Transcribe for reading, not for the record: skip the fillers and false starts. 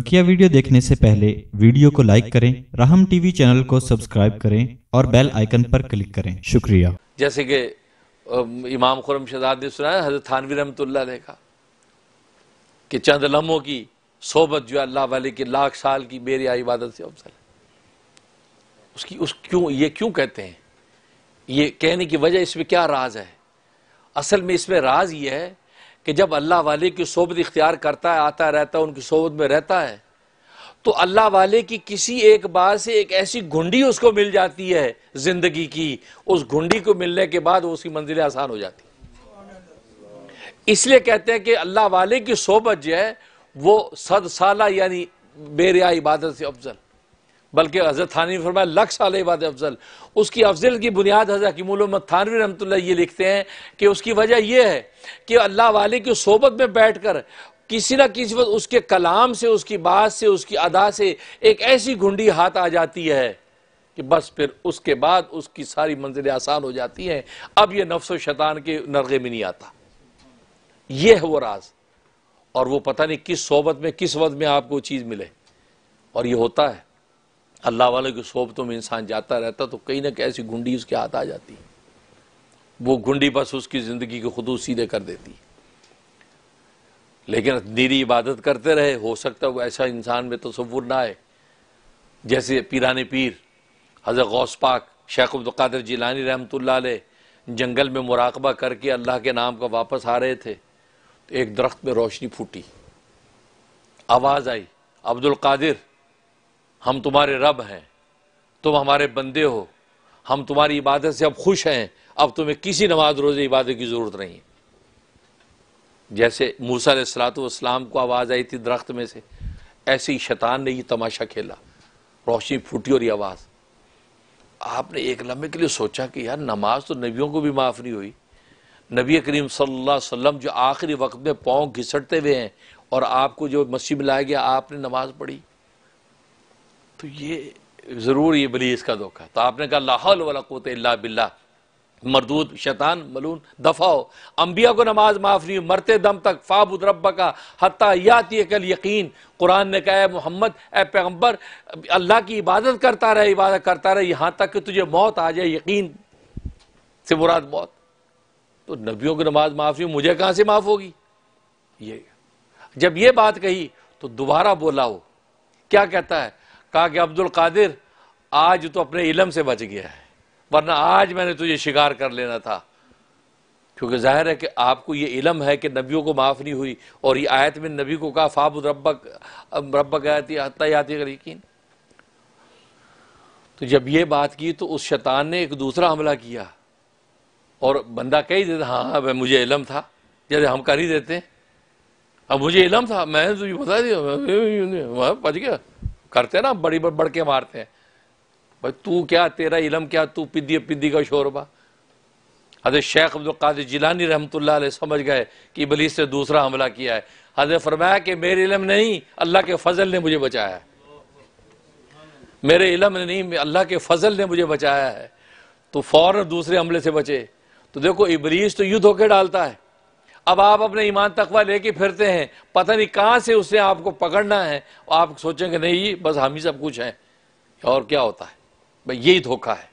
बकिया video देखने से पहले वीडियो को लाइक करें, राहम टीवी चैनल को सब्सक्राइब करें और बेल आइकन पर क्लिक करें। शुक्रिया। जैसे कि इमाम खुरम शहजाद ने सुनाया, हजरत थानवी रहमतुल्लाह ने कहा कि चंद लम्हों की सोबत जो अल्लाह वाले के लाख साल की बेरिया इबादत से अफजल है। ये क्यों कहते हैं? ये कहने की वजह, इसमें क्या राज है? असल में इसमें राज ये है कि जब अल्लाह वाले की सोबत इख्तियार करता है, आता रहता है, उनकी सोबत में रहता है, तो अल्लाह वाले की किसी एक बात से एक ऐसी घुंडी उसको मिल जाती है जिंदगी की। उस घुंडी को मिलने के बाद उसकी मंजिलें आसान हो जाती। इसलिए कहते हैं कि अल्लाह वाले की सोबत जो है वो सद साला यानी बेरिया इबादत से अफजल, बल्कि हजरत थानवी ने फरमाया लाख साल इबादत अफजल। उसकी अफजल की बुनियाद हजरत इमाम अहमद थानवी रहमतुल्लाह ये लिखते हैं कि उसकी वजह यह है कि अल्लाह वाले की सोबत में बैठ कर किसी न किसी वक्त उसके कलाम से, उसकी बात से, उसकी अदा से एक ऐसी घुंडी हाथ आ जाती है कि बस फिर उसके बाद उसकी सारी मंजिलें आसान हो जाती हैं। अब यह नफ्स व शैतान के नरगे में नहीं आता। यह है वो राज। और वो पता नहीं किस सोबत में, किस वक्त में आपको चीज़ मिले। और ये होता है अल्लाह वाले की सोबतों में इंसान जाता रहता तो कहीं ना कहीं ऐसी घुंडी उसके हाथ आ जाती। वो घुंडी बस उसकी ज़िंदगी के खुदूद सीधे कर देती। लेकिन नीरी इबादत करते रहे, हो सकता है वो ऐसा इंसान में तसव्वुर ना आए। जैसे पीराने पीर हज़रत गौस पाक शेख अब्दुल क़ादिर जीलानी रहमतुल्लाह अलैह जंगल में मुराकबा करके अल्लाह के नाम का वापस आ रहे थे तो एक दरख्त में रोशनी फूटी, आवाज़ आई, अब्दुल क़ादिर हम तुम्हारे रब हैं, तुम हमारे बंदे हो, हम तुम्हारी इबादत से अब खुश हैं, अब तुम्हें किसी नमाज रोज़े इबादत की ज़रूरत नहीं है। जैसे मूसा अलैहिस्सलातु वस्सलाम को आवाज़ आई थी दरख्त में से, ऐसे ही शैतान ने ये तमाशा खेला, रोशनी फूटी और ये आवाज़। आपने एक लम्हे के लिए सोचा कि यार नमाज तो नबियों को भी माफ़ नहीं हुई। नबी करीम सल्लल्लाहु अलैहि वसल्लम जो आखिरी वक्त में पाँव घिसटते हुए हैं और आपको जो मस्जिद में लाया गया, आपने नमाज पढ़ी, तो ये ज़रूर ये इब्लीस का धोखा। तो आपने कहा ला हौल वला कुव्वत इल्ला बिल्लाह, मरदूद शैतान मलून दफ़ा हो। अम्बिया को नमाज माफ़ नहीं, मरते दम तक फ़ाबुद रब्बका हत्ता यातियकल यकीन। कुरान ने कहा है मोहम्मद, ए पैगम्बर, अल्लाह की इबादत करता रहे, यहाँ तक कि तुझे मौत आ जाए। यकीन से मुराद मौत। तो नबियों को नमाज माफ़ नहीं, मुझे कहाँ से माफ़ होगी? ये जब ये बात कही तो दोबारा बोला हो, क्या कहता है, कहा कि अब्दुल क़ादिर आज तो अपने इलम से बच गया है, वरना आज मैंने तुझे शिकार कर लेना था। क्योंकि जाहिर है कि आपको ये इलम है कि नबियों को माफ़ नहीं हुई, और ये आयत में नबी को कहा फ़ाबुद रब्बक यातियकल यकीन। तो जब ये बात की तो उस शैतान ने एक दूसरा हमला किया और बंदा कह ही देता हाँ मुझे इलम था, जैसे हम कर ही देते, अब मुझे इलम था, मैंने तुझे बता दिया, बच गया। करते हैं ना, बड़ी बढ़ के मारते हैं, भाई तू क्या, तेरा इलम क्या, तू पिद्दी का शोरबा। हज़रत शेख अब्दुल क़ादिर जीलानी रहमतुल्लाह अलैह समझ गए कि इबलीस ने दूसरा हमला किया है। हज़रत फरमाया कि मेरे इलम नहीं, अल्लाह के फजल ने मुझे बचाया है, मेरे इलम ने नहीं, अल्लाह के फजल ने मुझे बचाया है। तो फ़ौरन दूसरे हमले से बचे। तो देखो इबलीस तो युद्ध होकर डालता है। अब आप अपने ईमान तकवा लेके फिरते हैं, पता नहीं कहाँ से उसने आपको पकड़ना है, और आप सोचेंगे नहीं बस हम ही सब कुछ हैं। और क्या होता है भाई, यही धोखा है।